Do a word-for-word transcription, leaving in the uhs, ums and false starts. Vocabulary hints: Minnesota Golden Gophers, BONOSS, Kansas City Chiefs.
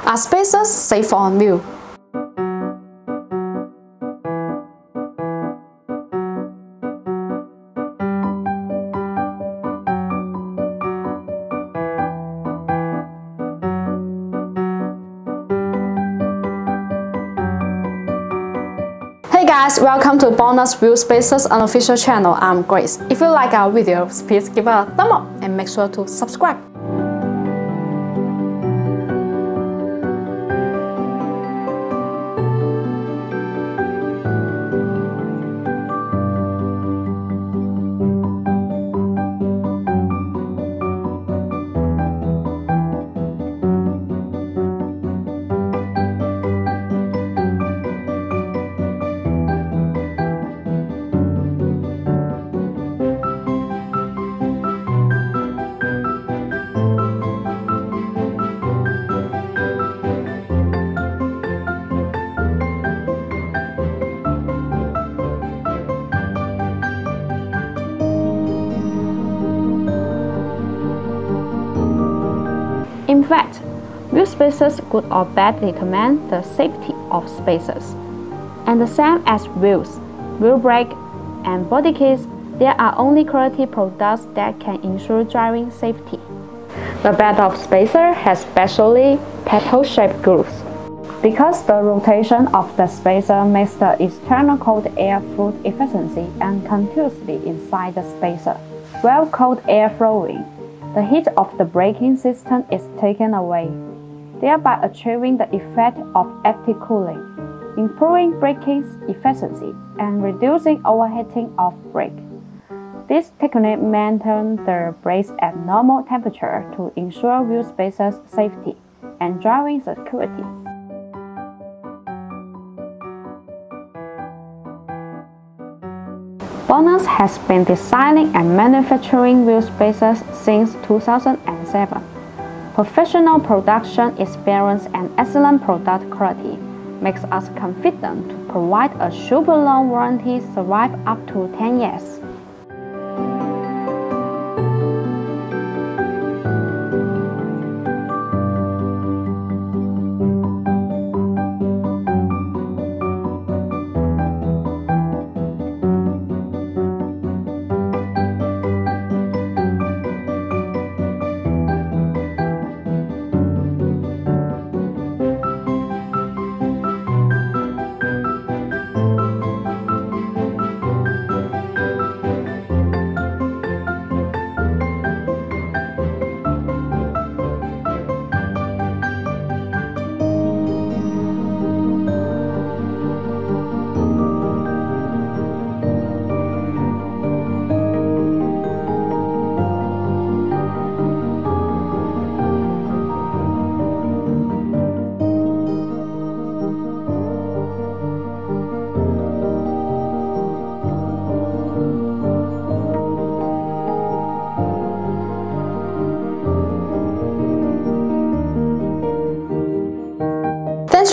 Are spaces safe on wheel? Hey guys, welcome to BONOSS Wheel Spaces unofficial channel. I'm Grace. If you like our videos, please give us a thumb up and make sure to subscribe. In fact, wheel spaces good or bad determine the safety of spaces. And the same as wheels, wheel brake, and body kits, there are only quality products that can ensure driving safety. The bed of spacer has specially petal-shaped grooves. Because the rotation of the spacer makes the external cold air fluid efficiently and continuously inside the spacer, while cold air flowing, the heat of the braking system is taken away, thereby achieving the effect of active cooling, improving braking efficiency, and reducing overheating of brake. This technique maintains the brakes at normal temperature to ensure wheel spaces' safety and driving security. BONOSS has been designing and manufacturing wheel spaces since two thousand seven. Professional production experience and excellent product quality makes us confident to provide a super long warranty survive up to ten years. Thanks